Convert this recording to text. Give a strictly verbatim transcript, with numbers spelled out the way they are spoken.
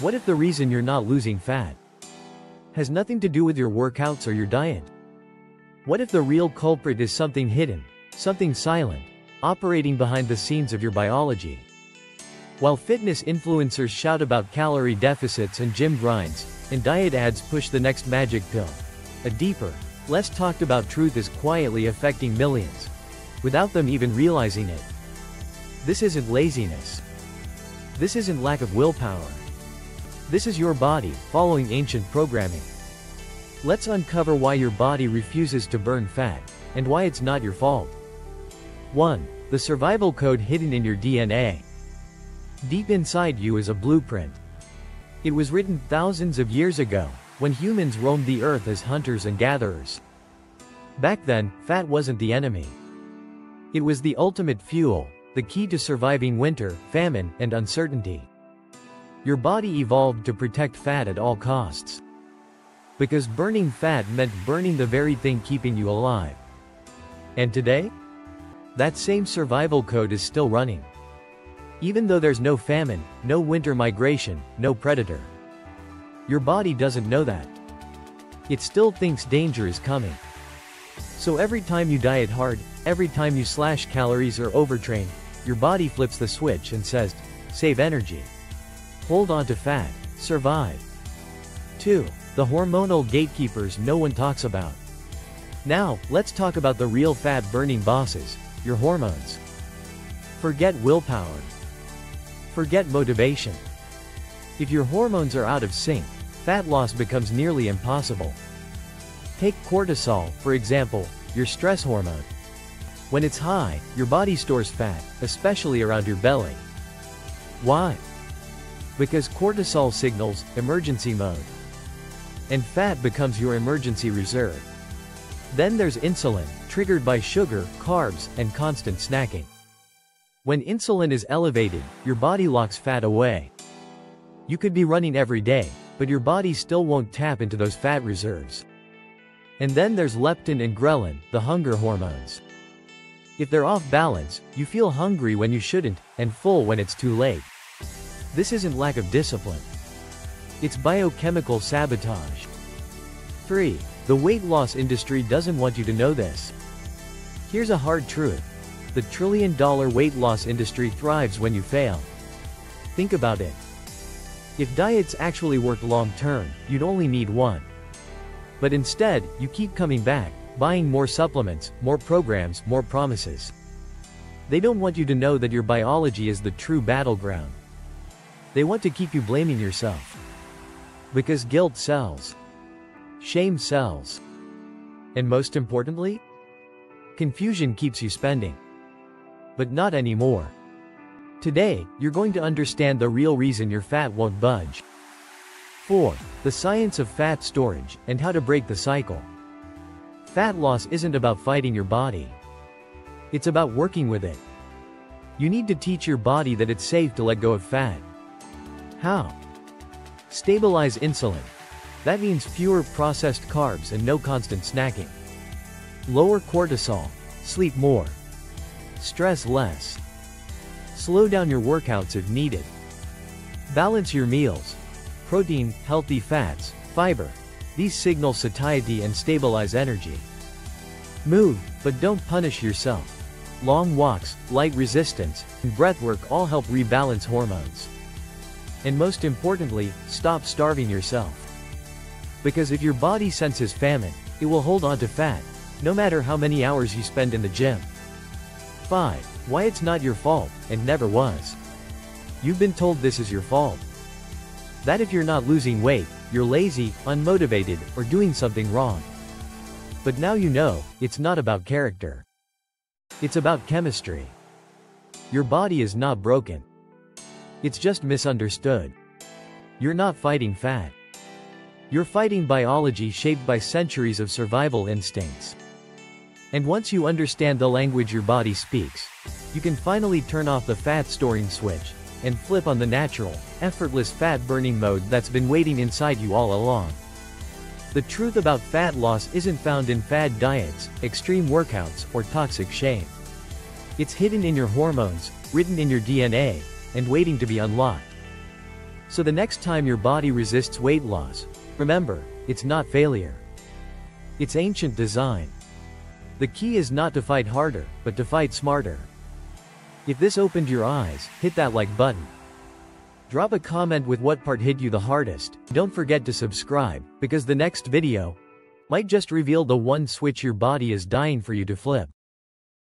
What if the reason you're not losing fat has nothing to do with your workouts or your diet? What if the real culprit is something hidden, something silent, operating behind the scenes of your biology? While fitness influencers shout about calorie deficits and gym grinds, and diet ads push the next magic pill, a deeper, less talked about truth is quietly affecting millions, without them even realizing it. This isn't laziness. This isn't lack of willpower. This is your body, following ancient programming. Let's uncover why your body refuses to burn fat, and why it's not your fault. one. The survival code hidden in your D N A. Deep inside you is a blueprint. It was written thousands of years ago, when humans roamed the earth as hunters and gatherers. Back then, fat wasn't the enemy. It was the ultimate fuel, the key to surviving winter, famine, and uncertainty. Your body evolved to protect fat at all costs. Because burning fat meant burning the very thing keeping you alive. And today? That same survival code is still running. Even though there's no famine, no winter migration, no predator. Your body doesn't know that. It still thinks danger is coming. So every time you diet hard, every time you slash calories or overtrain, your body flips the switch and says, "Save energy. Hold on to fat, survive." two. The hormonal gatekeepers no one talks about. Now, let's talk about the real fat-burning bosses, your hormones. Forget willpower. Forget motivation. If your hormones are out of sync, fat loss becomes nearly impossible. Take cortisol, for example, your stress hormone. When it's high, your body stores fat, especially around your belly. Why? Because cortisol signals emergency mode. And fat becomes your emergency reserve. Then there's insulin, triggered by sugar, carbs, and constant snacking. When insulin is elevated, your body locks fat away. You could be running every day, but your body still won't tap into those fat reserves. And then there's leptin and ghrelin, the hunger hormones. If they're off balance, you feel hungry when you shouldn't, and full when it's too late. This isn't lack of discipline. It's biochemical sabotage. three. The weight loss industry doesn't want you to know this. Here's a hard truth. The trillion-dollar weight loss industry thrives when you fail. Think about it. If diets actually worked long-term, you'd only need one. But instead, you keep coming back, buying more supplements, more programs, more promises. They don't want you to know that your biology is the true battleground. They want to keep you blaming yourself. Because guilt sells. Shame sells. And most importantly, confusion keeps you spending. But not anymore. Today, you're going to understand the real reason your fat won't budge. four. The science of fat storage, and how to break the cycle. Fat loss isn't about fighting your body. It's about working with it. You need to teach your body that it's safe to let go of fat. How? Stabilize insulin. That means fewer processed carbs and no constant snacking. Lower cortisol. Sleep more. Stress less. Slow down your workouts if needed. Balance your meals. Protein, healthy fats, fiber. These signal satiety and stabilize energy. Move, but don't punish yourself. Long walks, light resistance, and breathwork all help rebalance hormones. And most importantly, stop starving yourself. Because if your body senses famine, it will hold on to fat, no matter how many hours you spend in the gym. five. Why it's not your fault, and never was. You've been told this is your fault. That if you're not losing weight, you're lazy, unmotivated, or doing something wrong. But now you know, it's not about character. It's about chemistry. Your body is not broken. It's just misunderstood. You're not fighting fat. You're fighting biology shaped by centuries of survival instincts. And once you understand the language your body speaks, you can finally turn off the fat-storing switch, and flip on the natural, effortless fat-burning mode that's been waiting inside you all along. The truth about fat loss isn't found in fad diets, extreme workouts, or toxic shame. It's hidden in your hormones, written in your D N A, and waiting to be unlocked. So the next time your body resists weight loss, remember, it's not failure. It's ancient design. The key is not to fight harder, but to fight smarter. If this opened your eyes, hit that like button. Drop a comment with what part hit you the hardest. Don't forget to subscribe, because the next video might just reveal the one switch your body is dying for you to flip.